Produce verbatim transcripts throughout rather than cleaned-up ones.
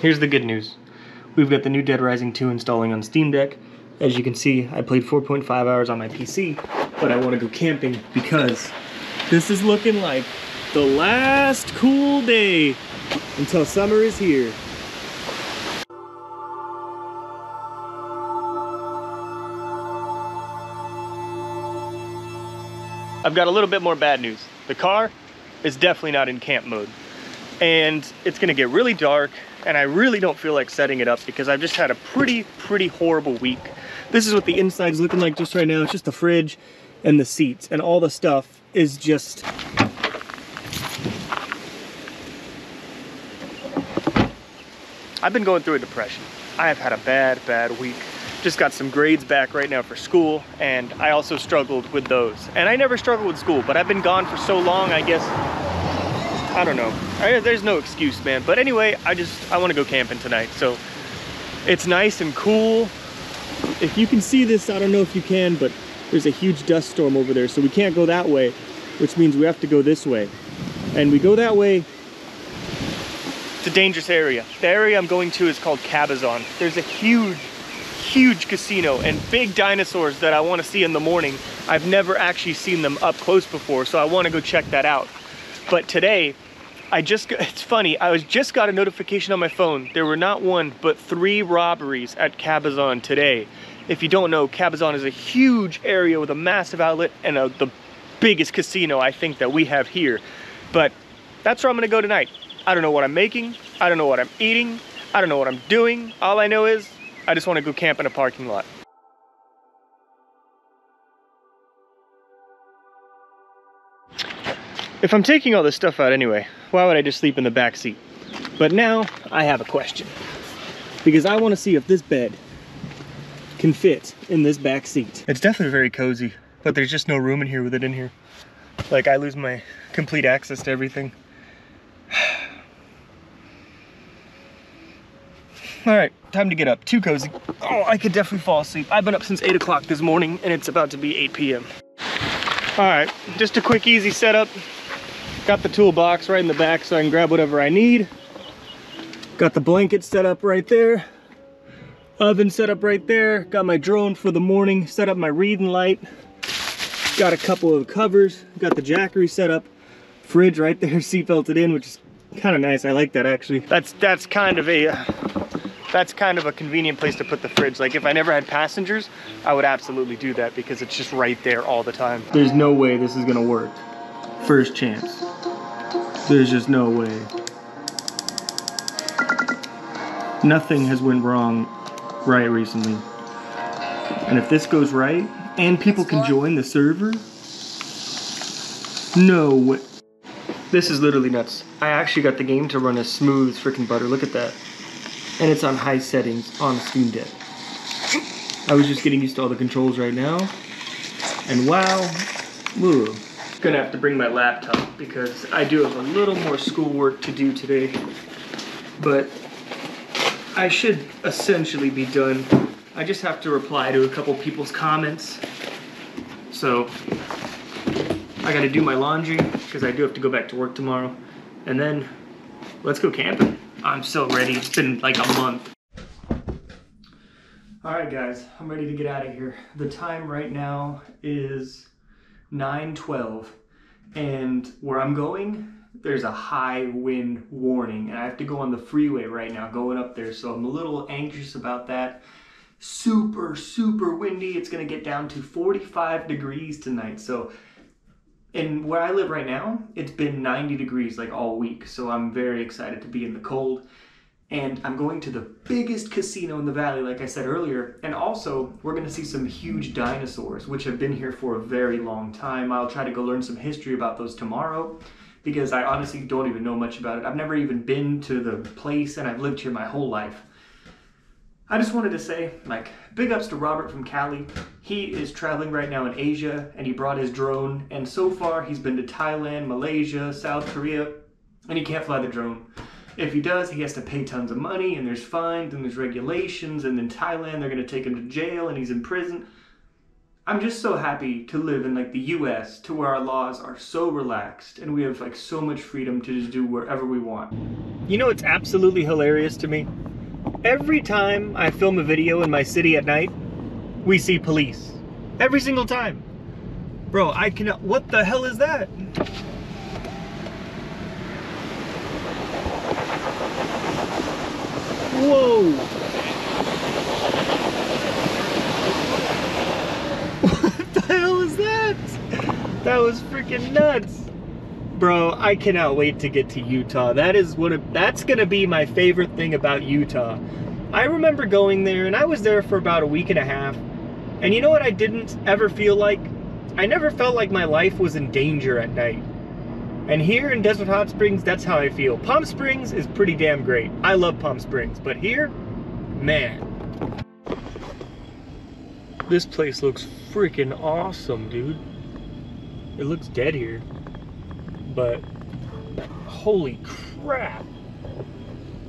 here's the good news. We've got the new Dead Rising two installing on Steam Deck. As you can see, I played four point five hours on my P C, but I want to go camping because this is looking like the last cool day until summer is here. I've got a little bit more bad news. The car is definitely not in camp mode, and it's gonna get really dark, and I really don't feel like setting it up because I've just had a pretty, pretty horrible week. This is what the inside's looking like just right now. It's just the fridge and the seats, and all the stuff is just... I've been going through a depression. I have had a bad, bad week. Just got some grades back right now for school, and I also struggled with those. And I never struggled with school, but I've been gone for so long, I guess, I don't know. I, there's no excuse, man. But anyway, I just, I wanna go camping tonight. So it's nice and cool. If you can see this, I don't know if you can, but there's a huge dust storm over there. So we can't go that way, which means we have to go this way. And we go that way, it's a dangerous area. The area I'm going to is called Cabazon. There's a huge, huge casino and big dinosaurs that I want to see in the morning. I've never actually seen them up close before, so I want to go check that out. But today, I just, it's funny, I was just got a notification on my phone. There were not one, but three robberies at Cabazon today. If you don't know, Cabazon is a huge area with a massive outlet and a, the biggest casino I think that we have here. But that's where I'm gonna go tonight. I don't know what I'm making. I don't know what I'm eating. I don't know what I'm doing. All I know is I just want to go camp in a parking lot. If I'm taking all this stuff out anyway, why would I just sleep in the back seat? But now I have a question, because I want to see if this bed can fit in this back seat. It's definitely very cozy, but there's just no room in here with it in here. Like, I lose my complete access to everything. All right, time to get up. Too cozy. Oh, I could definitely fall asleep. I've been up since eight o'clock this morning, and it's about to be eight P M All right, just a quick, easy setup. Got the toolbox right in the back so I can grab whatever I need. Got the blanket set up right there. Oven set up right there. Got my drone for the morning. Set up my reading light. Got a couple of covers. Got the Jackery set up. Fridge right there, seat belted in, which is kind of nice. I like that, actually. That's, that's kind of a... Uh, that's kind of a convenient place to put the fridge. Like, if I never had passengers, I would absolutely do that because it's just right there all the time. There's no way this is gonna work. First chance. There's just no way. Nothing has went wrong right recently. And if this goes right, and people can join the server, no way. This is literally nuts. I actually got the game to run as smooth as freaking butter. Look at that. And it's on high settings on Steam Deck. I was just getting used to all the controls right now. And wow, woo. Gonna have to bring my laptop because I do have a little more schoolwork to do today. But I should essentially be done. I just have to reply to a couple people's comments. So I gotta do my laundry because I do have to go back to work tomorrow. And then let's go camping. I'm so ready. It's been like a month. All right, guys, I'm ready to get out of here. The time right now is nine twelve, and where I'm going, there's a high wind warning, and I have to go on the freeway right now going up there, so I'm a little anxious about that. Super, super windy. It's going to get down to forty-five degrees tonight, so... And where I live right now, it's been ninety degrees like all week. So I'm very excited to be in the cold. And I'm going to the biggest casino in the valley, like I said earlier. And also, we're gonna see some huge dinosaurs, which have been here for a very long time. I'll try to go learn some history about those tomorrow, because I honestly don't even know much about it. I've never even been to the place, and I've lived here my whole life. I just wanted to say, like, big ups to Robert from Cali. He is traveling right now in Asia, and he brought his drone, and so far he's been to Thailand, Malaysia, South Korea, and he can't fly the drone. If he does, he has to pay tons of money, and there's fines, and there's regulations, and in Thailand they're gonna take him to jail, and he's in prison. I'm just so happy to live in like the U S to where our laws are so relaxed and we have like so much freedom to just do wherever we want. You know, it's absolutely hilarious to me. Every time I film a video in my city at night, we see police. Every single time. Bro, I cannot, what the hell is that? Whoa. That was freaking nuts. Bro, I cannot wait to get to Utah. That is what a, that's gonna be my favorite thing about Utah. I remember going there and I was there for about a week and a half. And you know what I didn't ever feel like? I never felt like my life was in danger at night. And here in Desert Hot Springs, that's how I feel. Palm Springs is pretty damn great. I love Palm Springs, but here, man. This place looks freaking awesome, dude. It looks dead here, but holy crap.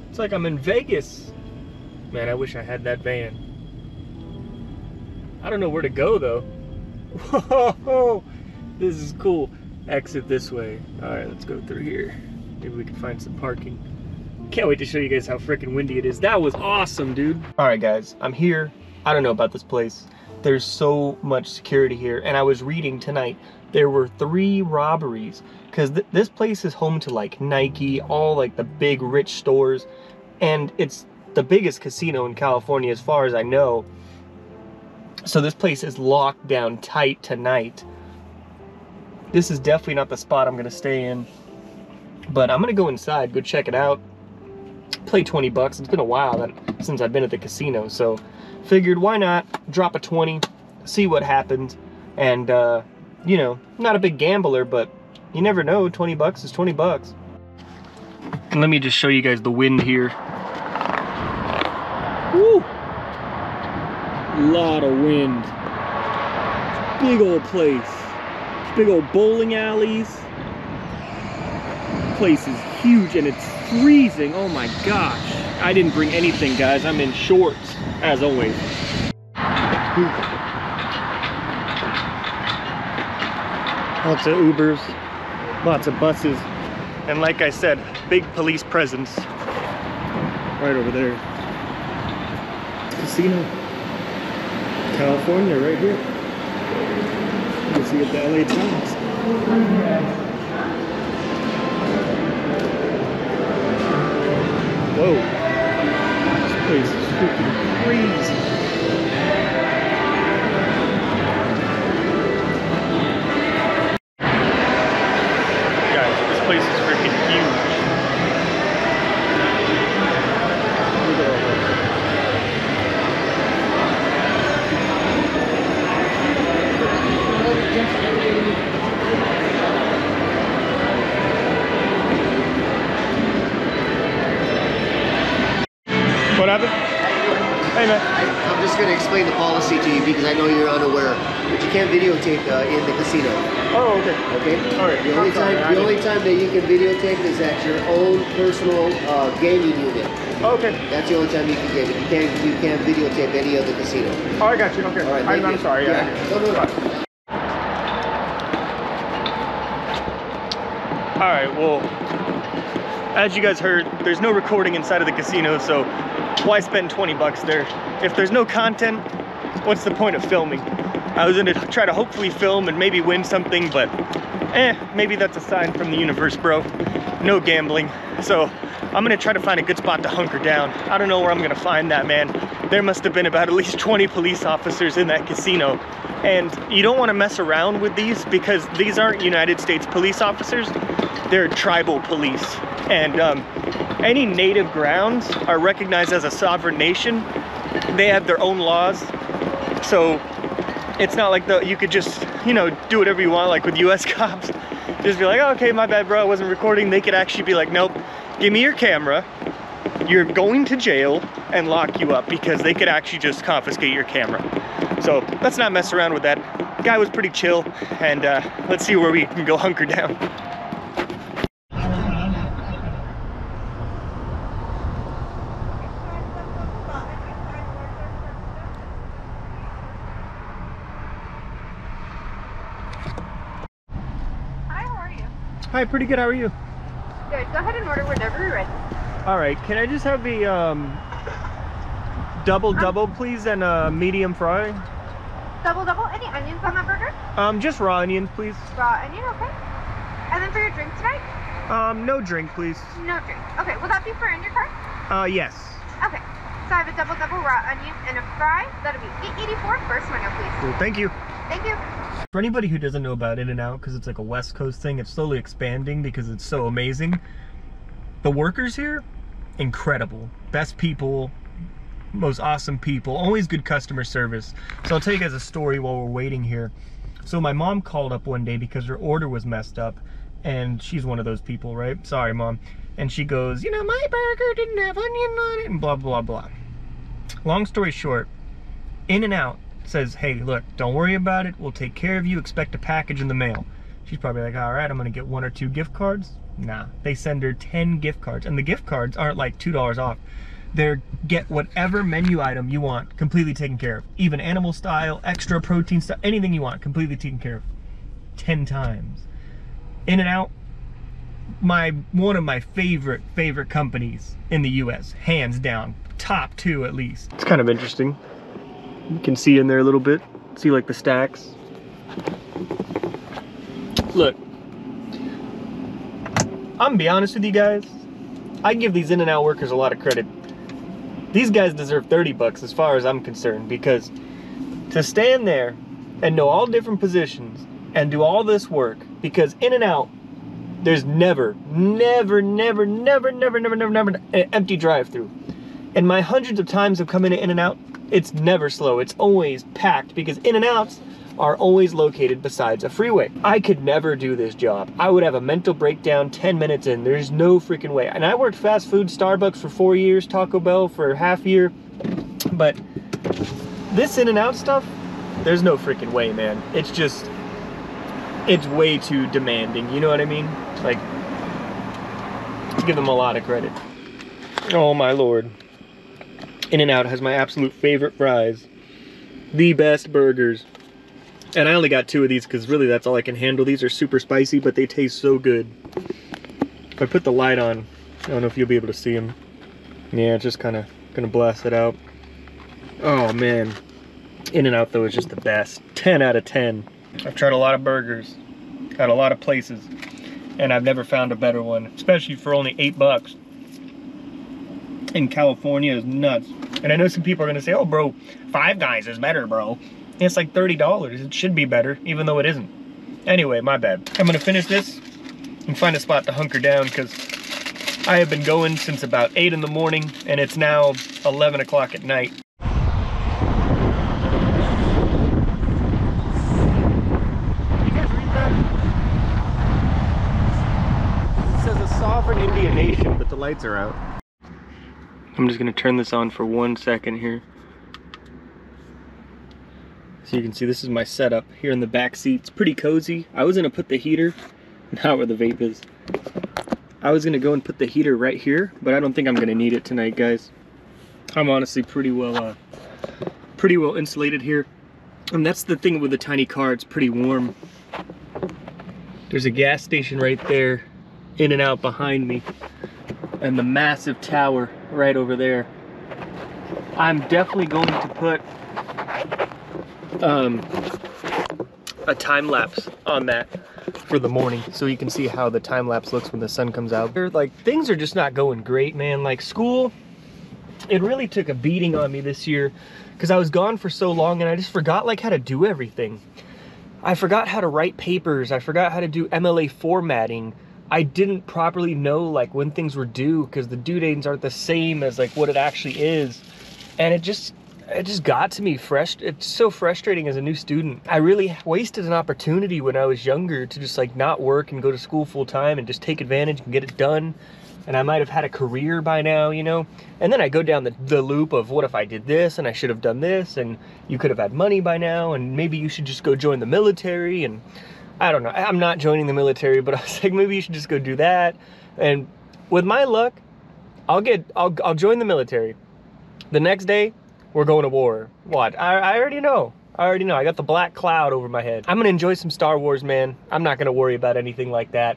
It's like I'm in Vegas. Man, I wish I had that van. I don't know where to go though. Whoa, this is cool. Exit this way. All right, let's go through here. Maybe we can find some parking. Can't wait to show you guys how freaking windy it is. That was awesome, dude. All right, guys, I'm here. I don't know about this place. There's so much security here, and I was reading tonight there were three robberies because th this place is home to like Nike, all like the big rich stores, and it's the biggest casino in California as far as I know. So this place is locked down tight tonight. This is definitely not the spot I'm gonna stay in, but I'm gonna go inside, go check it out, play twenty bucks. It's been a while that, since I've been at the casino, so figured why not drop a twenty, see what happens. And uh, you know, not a big gambler, but you never know, twenty bucks is twenty bucks. And let me just show you guys the wind here. Woo! Lot of wind. Big old place. Big old bowling alleys. Place is huge and it's freezing. Oh my gosh. I didn't bring anything, guys. I'm in shorts, as always. Lots of Ubers, lots of buses. And like I said, big police presence. Right over there. Casino. California, right here. You can see it, the L A Times. Whoa. This place is freaking crazy. Guys, this place is freaking huge. What happened? Hey man. I, I'm just going to explain the policy to you because I know you're unaware, but you can't videotape uh, in the casino. Oh, okay. Okay? All right. The only, time, the only time that you can videotape is at your own personal uh, gaming unit. Okay. That's the only time you can get it. You can't, you can't videotape any other casino. Oh, I got you. Okay. All right, I'm, I'm sorry. Yeah. yeah. No, no, no. All right. Well, as you guys heard, there's no recording inside of the casino, so why spend twenty bucks there? If there's no content, what's the point of filming? I was gonna try to hopefully film and maybe win something, but eh, maybe that's a sign from the universe, bro. No gambling. So I'm gonna try to find a good spot to hunker down. I don't know where I'm gonna find that, man. There must have been about at least twenty police officers in that casino. And you don't wanna mess around with these because these aren't United States police officers, they're tribal police. And um, any native grounds are recognized as a sovereign nation. They have their own laws. So it's not like the, you could just, you know, do whatever you want, like with U S cops. Just be like, oh, okay, my bad, bro, I wasn't recording. They could actually be like, nope, give me your camera. You're going to jail and lock you up because they could actually just confiscate your camera. So let's not mess around with that. Guy was pretty chill. And uh, let's see where we can go hunker down. Hi, pretty good. How are you? Good. Go ahead and order whenever you're ready. All right. Can I just have the um, double um, double, please, and a medium fry? Double double. Any onions on that burger? Um, just raw onions, please. Raw onion. Okay. And then for your drink tonight? Um, no drink, please. No drink. Okay. Will that be for in your cart? Uh, yes. Okay. So I have a double double, raw onion, and a fry. That'll be eight eighty-four. First window, please. Cool. Thank you. Thank you. For anybody who doesn't know about In-N-Out, because it's like a West Coast thing, it's slowly expanding because it's so amazing. The workers here, incredible. Best people, most awesome people, always good customer service. So I'll tell you guys a story while we're waiting here. So my mom called up one day because her order was messed up, and she's one of those people, right? Sorry, Mom. And she goes, you know, my burger didn't have onion on it, and blah, blah, blah. Long story short, In-N-Out says, hey, look, don't worry about it. We'll take care of you. Expect a package in the mail. She's probably like, all right, I'm going to get one or two gift cards. Nah, they send her ten gift cards. And the gift cards aren't like two dollars off. They're get whatever menu item you want completely taken care of. Even animal style, extra protein stuff, anything you want completely taken care of. ten times. In-N-Out, my one of my favorite, favorite companies in the U S, hands down. Top two at least. It's kind of interesting. You can see in there a little bit, see like the stacks. Look, I'm gonna be honest with you guys, I give these In-N-Out workers a lot of credit. These guys deserve thirty bucks as far as I'm concerned, because to stand there and know all different positions and do all this work, because In-N-Out, there's never, never, never, never, never, never, never, never an empty drive-through. And my hundreds of times of coming to In-N-Out, it's never slow, it's always packed, because In-N-Outs are always located besides a freeway. I could never do this job. I would have a mental breakdown ten minutes in. There's no freaking way. And I worked fast food, Starbucks for four years, Taco Bell for half year, but this In-N-Out stuff, there's no freaking way, man. It's just, it's way too demanding, you know what I mean? Like, give them a lot of credit. Oh my Lord. In-N-Out has my absolute favorite fries, the best burgers, and I only got two of these because really that's all I can handle. These are super spicy, but they taste so good. If I put the light on, I don't know if you'll be able to see them. Yeah, it's just kind of gonna blast it out. Oh man, In-N-Out though is just the best. ten out of ten. I've tried a lot of burgers at a lot of places, and I've never found a better one, especially for only eight bucks. In California is nuts. And I know some people are gonna say, oh bro, Five Guys is better, bro. And it's like thirty dollars, it should be better, even though it isn't. Anyway, my bad. I'm gonna finish this and find a spot to hunker down, because I have been going since about eight in the morning and it's now eleven o'clock at night. You guys read that? It says a sovereign Indian nation, but the lights are out. I'm just gonna turn this on for one second here. So you can see this is my setup here in the back seat. It's pretty cozy. I was gonna put the heater, not where the vape is. I was gonna go and put the heater right here, but I don't think I'm gonna need it tonight, guys. I'm honestly pretty well, uh, pretty well insulated here. And that's the thing with the tiny car, it's pretty warm. There's a gas station right there, In-N-Out behind me, and the massive tower right over there. I'm definitely going to put um, a time lapse on that for the morning, so you can see how the time lapse looks when the sun comes out. Like, things are just not going great, man. Like school, it really took a beating on me this year because I was gone for so long and I just forgot like how to do everything. I forgot how to write papers. I forgot how to do M L A formatting. I didn't properly know like when things were due, because the due dates aren't the same as like what it actually is. And it just, it just got to me fresh. It's so frustrating as a new student. I really wasted an opportunity when I was younger to just like not work and go to school full time and just take advantage and get it done. And I might've had a career by now, you know? And then I go down the, the loop of what if I did this and I should have done this, and you could have had money by now, and maybe you should just go join the military. And I don't know, I'm not joining the military, but I was like, maybe you should just go do that. And with my luck, I'll get, I'll, I'll join the military. The next day, we're going to war. What? I, I already know. I already know. I got the black cloud over my head. I'm gonna enjoy some Star Wars, man. I'm not gonna worry about anything like that.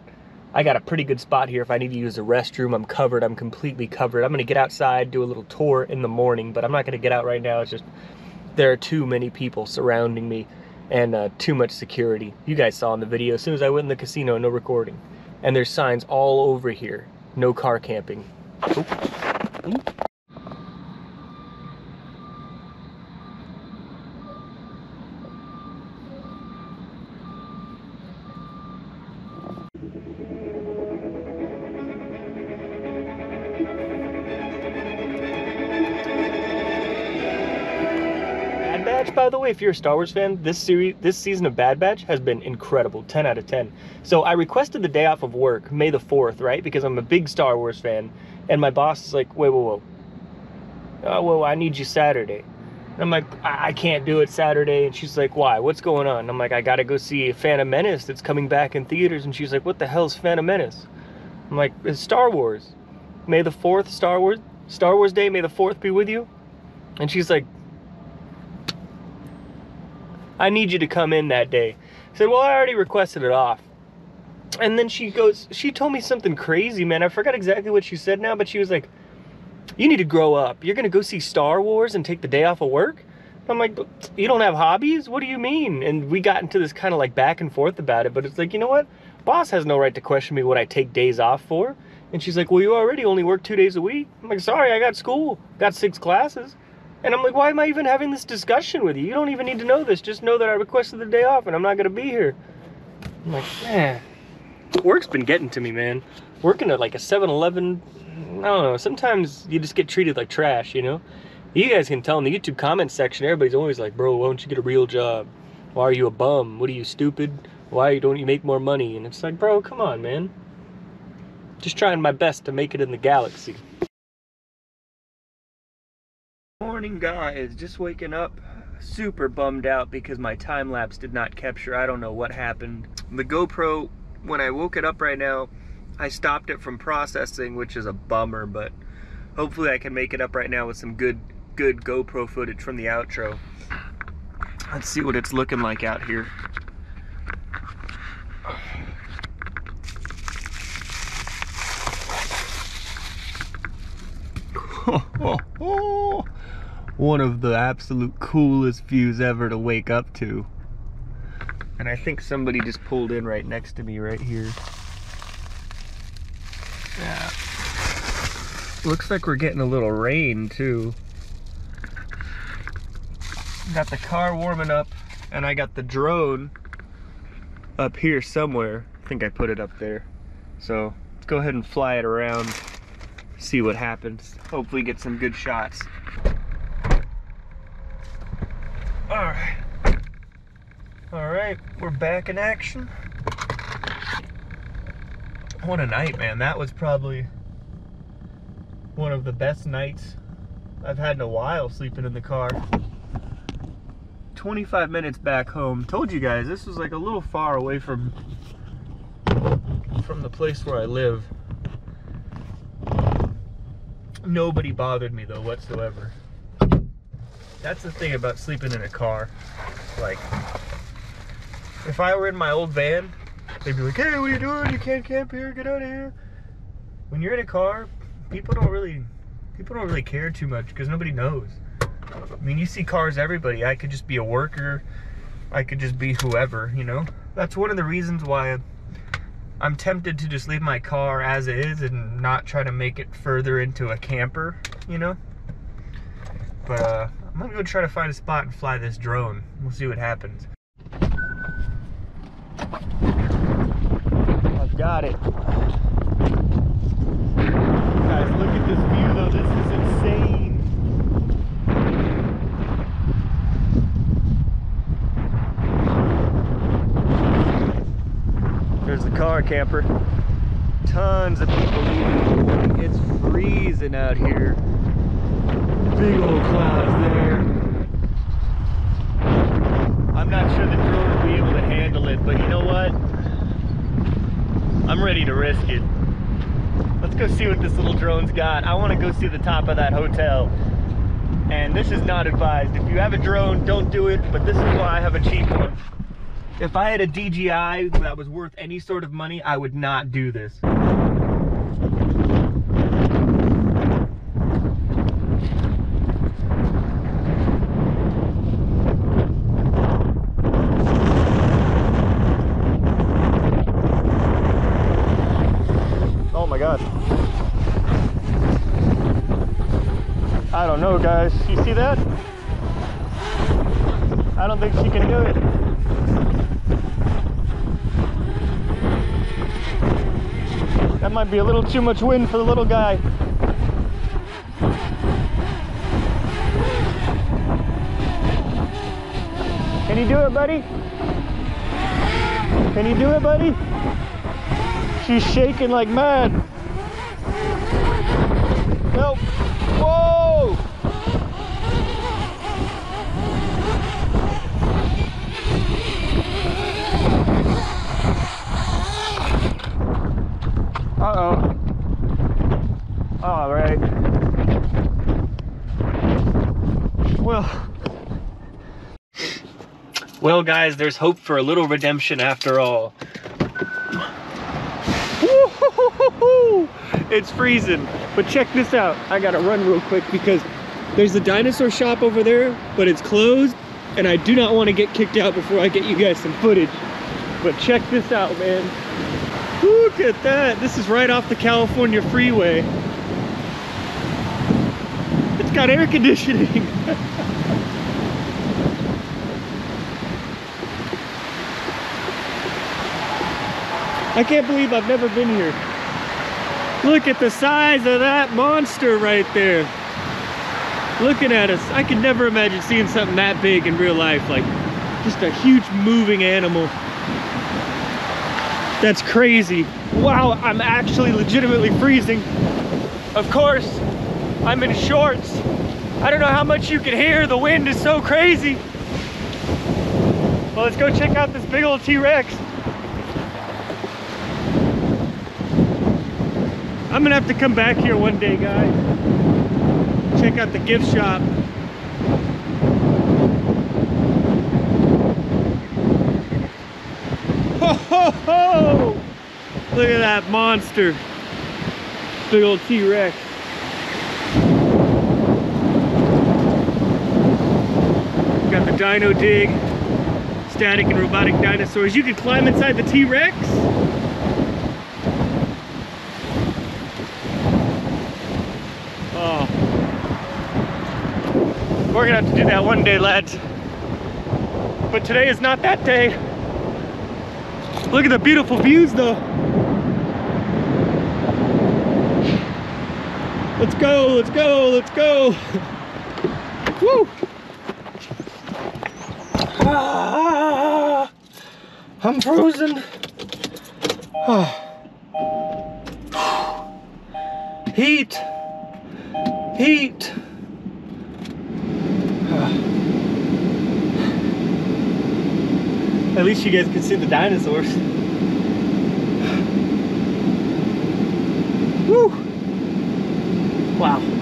I got a pretty good spot here. If I need to use the restroom, I'm covered. I'm completely covered. I'm going to get outside, do a little tour in the morning, but I'm not going to get out right now. It's just there are too many people surrounding me and uh, too much security. You guys saw in the video, as soon as I went in the casino, no recording. And there's signs all over here. No car camping. Oh. By the way, if you're a Star Wars fan, this series, this season of Bad Batch has been incredible, ten out of ten. So I requested the day off of work, May the fourth, right? Because I'm a big Star Wars fan, and my boss is like, wait, whoa, whoa, oh, whoa, I need you Saturday. And I'm like, I, I can't do it Saturday. And she's like, why? What's going on? And I'm like, I gotta go see Phantom Menace that's coming back in theaters. And she's like, what the hell's Phantom Menace? I'm like, it's Star Wars. May the fourth, Star Wars, Star Wars Day, May the fourth be with you. And she's like, I need you to come in that day. I said, well, I already requested it off. And then she goes, she told me something crazy, man. I forgot exactly what she said now, but she was like, you need to grow up. You're going to go see Star Wars and take the day off of work? I'm like, you don't have hobbies? What do you mean? And we got into this kind of like back and forth about it, but it's like, you know what? Boss has no right to question me what I take days off for. And she's like, well, you already only work two days a week. I'm like, sorry, I got school, got six classes. And I'm like, why am I even having this discussion with you? You don't even need to know this. Just know that I requested the day off and I'm not going to be here. I'm like, man. Work's been getting to me, man. Working at like a seven eleven, I don't know. Sometimes you just get treated like trash, you know? You guys can tell in the YouTube comment section, everybody's always like, bro, why don't you get a real job? Why are you a bum? What are you, stupid? Why don't you make more money? And it's like, bro, come on, man. Just trying my best to make it in the galaxy. Morning, guys. Just waking up, super bummed out because my time lapse did not capture. I don't know what happened. The GoPro, when I woke it up right now, I stopped it from processing, which is a bummer, but hopefully I can make it up right now with some good good GoPro footage from the outro. Let's see what it's looking like out here. One of the absolute coolest views ever to wake up to. And I think somebody just pulled in right next to me right here. Yeah. Looks like we're getting a little rain too. Got the car warming up and I got the drone up here somewhere. I think I put it up there. So let's go ahead and fly it around, see what happens. Hopefully get some good shots. Alright, alright, we're back in action. What a night, man. That was probably one of the best nights I've had in a while, sleeping in the car. twenty-five minutes back home. Told you guys, this was like a little far away from, from the place where I live. Nobody bothered me, though, whatsoever. That's the thing about sleeping in a car. Like, if I were in my old van, they'd be like, hey, what are you doing? You can't camp here, get out of here. When you're in a car, people don't really, people don't really care too much because nobody knows. I mean, you see cars everybody. I could just be a worker. I could just be whoever, you know? That's one of the reasons why I'm tempted to just leave my car as it is and not try to make it further into a camper, you know? But, uh... I'm gonna go try to find a spot and fly this drone. We'll see what happens. I've got it. Guys, look at this view though. This is insane. There's the car camper. Tons of people leaving. It's freezing out here. Big old clouds there. I'm not sure the drone will be able to handle it, but you know what? I'm ready to risk it. Let's go see what this little drone's got. I want to go see the top of that hotel. And this is not advised. If you have a drone, don't do it, but this is why I have a cheap one. If I had a D J I that was worth any sort of money, I would not do this. Oh my God. I don't know, guys. You see that? I don't think she can do it. That might be a little too much wind for the little guy. Can you do it, buddy? Can you do it, buddy? She's shaking like mad. Nope. Whoa! Uh-oh. All right. Well. Well, guys, there's hope for a little redemption after all. Woo-hoo-hoo-hoo-hoo! It's freezing, but check this out. I gotta run real quick because there's a dinosaur shop over there, but it's closed, and I do not want to get kicked out before I get you guys some footage. But check this out, man. Look at that. This is right off the California freeway. It's got air conditioning. I can't believe I've never been here. Look at the size of that monster right there. Looking at us. I could never imagine seeing something that big in real life. Like, just a huge moving animal. That's crazy. Wow, I'm actually legitimately freezing. Of course, I'm in shorts. I don't know how much you can hear. The wind is so crazy. Well, let's go check out this big old T-Rex. I'm gonna have to come back here one day, guys. Check out the gift shop. Ho, ho, ho! Look at that monster. Big old T-Rex. Got the dino dig. Static and robotic dinosaurs. You can climb inside the T-Rex? Oh. We're gonna have to do that one day, lads. But today is not that day. Look at the beautiful views though. Let's go, let's go, let's go. Woo! Ah, I'm frozen. Oh. Heat. Heat. At least you guys can see the dinosaurs. Woo! Wow.